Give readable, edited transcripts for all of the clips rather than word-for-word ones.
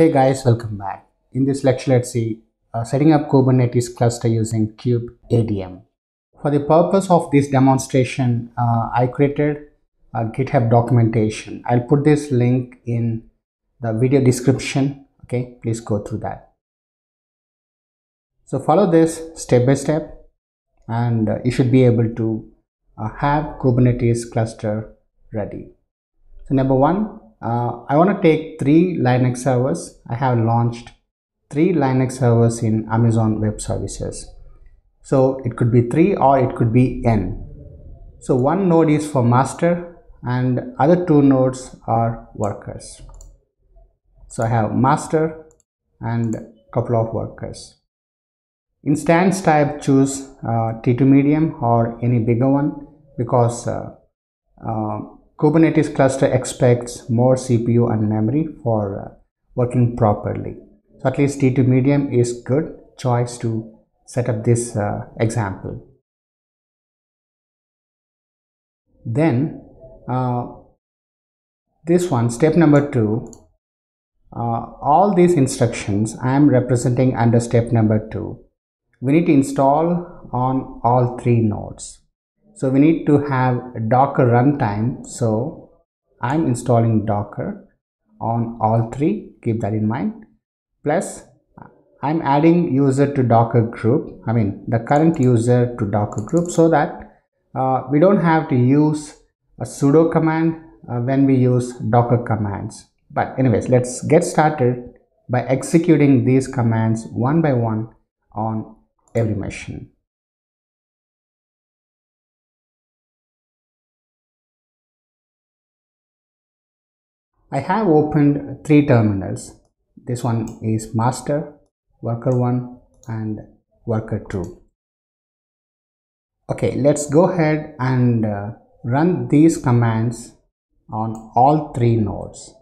Hey guys, welcome back. In this lecture, let's see setting up Kubernetes cluster using kubeadm. For the purpose of this demonstration, I created a GitHub documentation. I'll put this link in the video description. Okay, please go through that. So follow this step by step and you should be able to have Kubernetes cluster ready. So number one, I want to take 3 Linux servers. I have launched 3 Linux servers in Amazon Web Services. So it could be 3 or it could be N. So one node is for master and other 2 nodes are workers. So I have master and a couple of workers. Instance type, choose T2 medium or any bigger one, because Kubernetes cluster expects more CPU and memory for working properly. So at least T2 medium is good choice to set up this example. Then this one, step number 2, all these instructions I am representing under step number 2. We need to install on all 3 nodes. So we need to have Docker runtime. So I'm installing Docker on all 3. Keep that in mind. Plus I'm adding user to Docker group. I mean the current user to Docker group, so that we don't have to use a sudo command when we use Docker commands. But anyways, let's get started by executing these commands one by one on every machine. I have opened 3 terminals. This one is master, worker 1 and worker 2. Okay, let's go ahead and run these commands on all 3 nodes.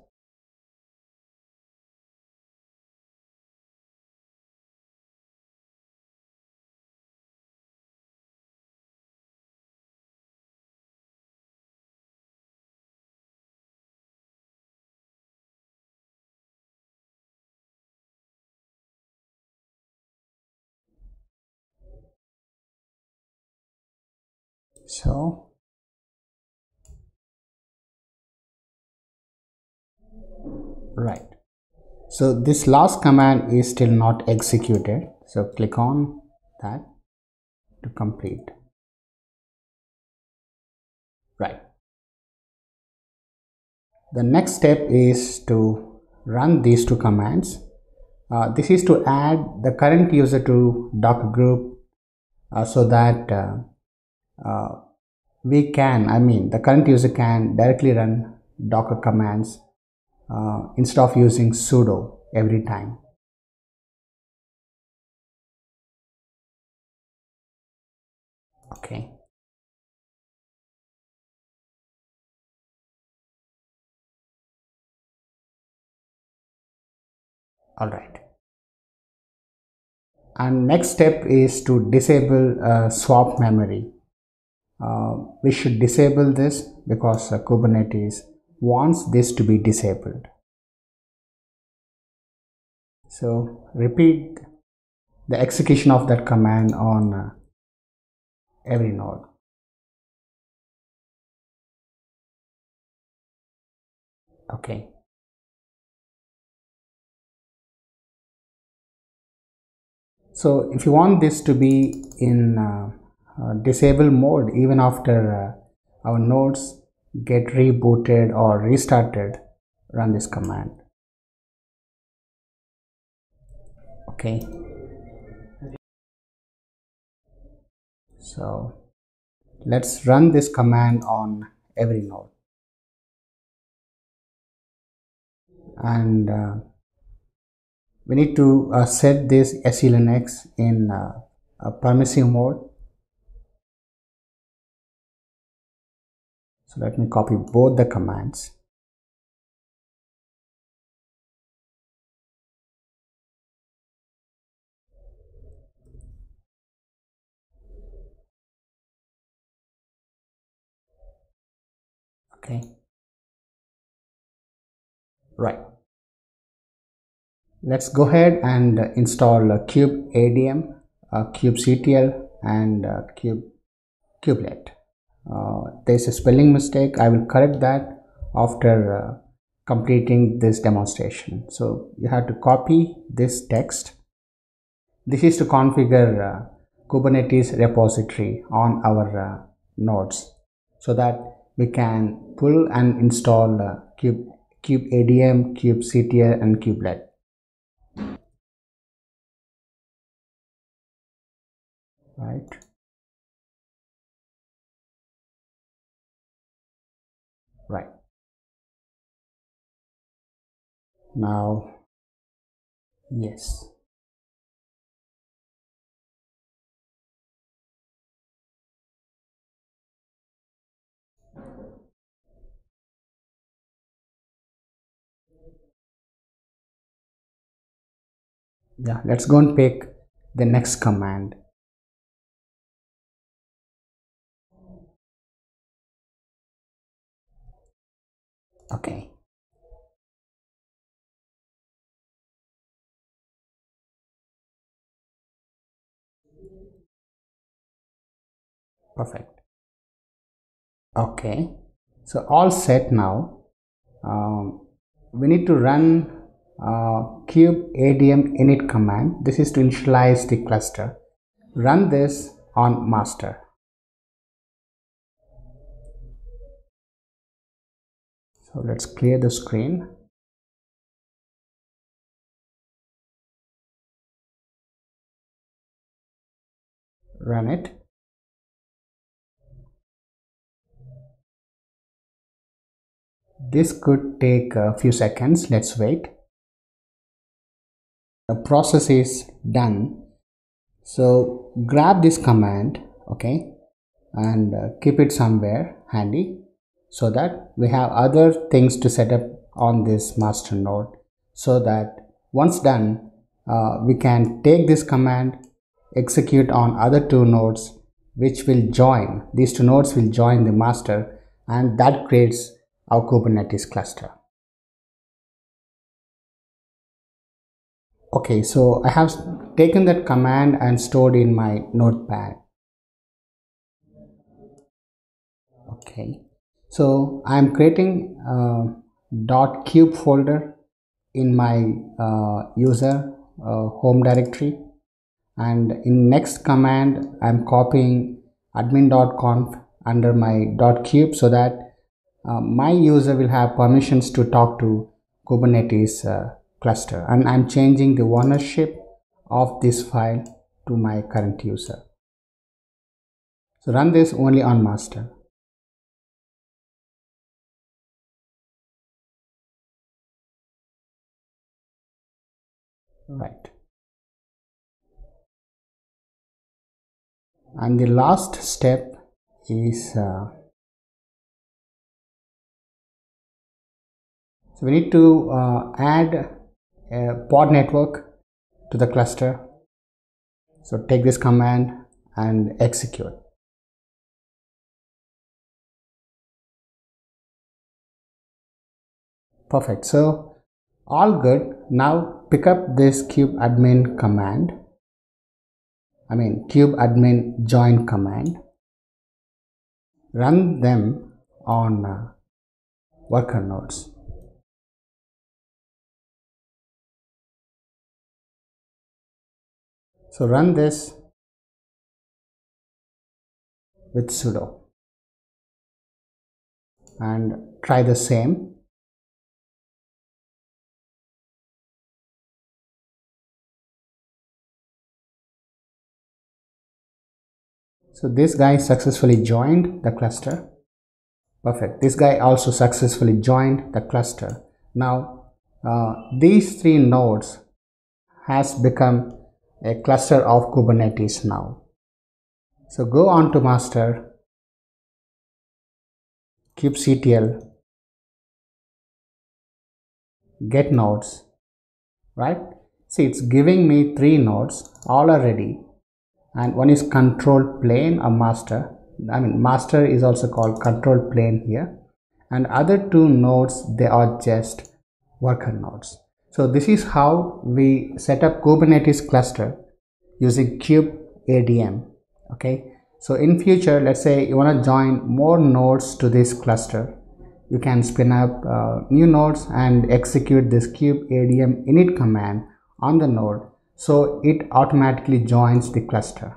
So right, so this last command is still not executed, so click on that to complete. Right, the next step is to run these 2 commands. This is to add the current user to Docker group, so that the current user can directly run Docker commands instead of using sudo every time. Okay. All right. And next step is to disable swap memory. We should disable this because Kubernetes wants this to be disabled. So repeat the execution of that command on every node. Okay. So if you want this to be in disable mode even after our nodes get rebooted or restarted, run this command. Okay, so let's run this command on every node. And we need to set this SELinux in a permissive mode. So let me copy both the commands. Okay. Right. Let's go ahead and install kubeadm, kubectl, and kubelet. There's a spelling mistake. I will correct that after completing this demonstration. So you have to copy this text. This is to configure Kubernetes repository on our nodes, so that we can pull and install kubeadm, kubectl, and kubelet. Right. Right. Now, yes. Yeah, let's go and pick the next command. Okay. Perfect. Okay. So all set now. We need to run kubeadm init command. This is to initialize the cluster. Run this on master. So let's clear the screen. Run it. This could take a few seconds. Let's wait. The process is done, so grab this command, okay, and keep it somewhere handy, so that we have other things to set up on this master node, so that once done, we can take this command, execute on other two nodes, which will join, these two nodes will join the master, and that creates our Kubernetes cluster. Okay, so I have taken that command and stored in my notepad. Okay, so I am creating a .kube folder in my user home directory, and in next command I am copying admin.conf under my .kube, so that my user will have permissions to talk to Kubernetes cluster, and I'm changing the ownership of this file to my current user. So run this only on master. Right. And the last step is so we need to add a pod network to the cluster. So take this command and execute. Perfect. So all good. Now pick up this kubeadmin command. I mean kubeadmin join command. Run them on worker nodes. So run this with sudo and try the same. So this guy successfully joined the cluster. Perfect. This guy also successfully joined the cluster. Now these three nodes has become a cluster of Kubernetes now. So go on to master, kubectl, get nodes, right? See, it's giving me three nodes, all are ready, and one is control plane or master. I mean, master is also called control plane here, and other two nodes, they are just worker nodes. So this is how we set up Kubernetes cluster using kubeadm. Okay, so in future, let's say you want to join more nodes to this cluster, you can spin up new nodes and execute this kubeadm init command on the node, so it automatically joins the cluster.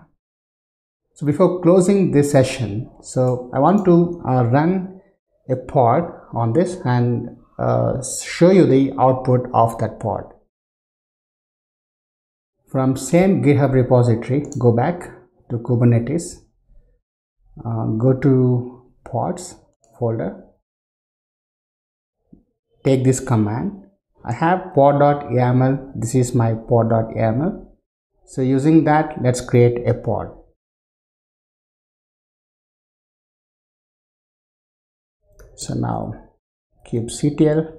So before closing this session, so I want to run a pod on this and show you the output of that pod. From same GitHub repository, go back to Kubernetes, go to pods folder, take this command. I have pod.yaml, this is my pod.yaml. So using that, let's create a pod. So now kubectl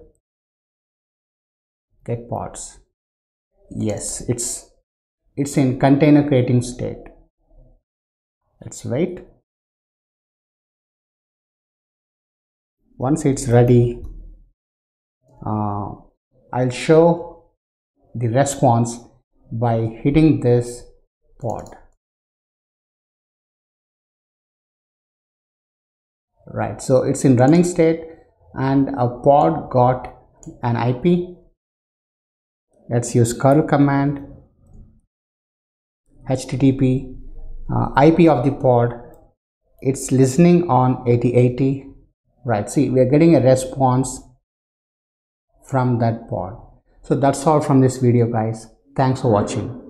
get pods. Yes, it's in container creating state. Let's wait. Once it's ready, I'll show the response by hitting this pod. Right, so it's in running state and a pod got an IP. Let's use curl command, HTTP, IP of the pod, it's listening on 8080. Right, see, we are getting a response from that pod. So that's all from this video, guys. Thanks for watching.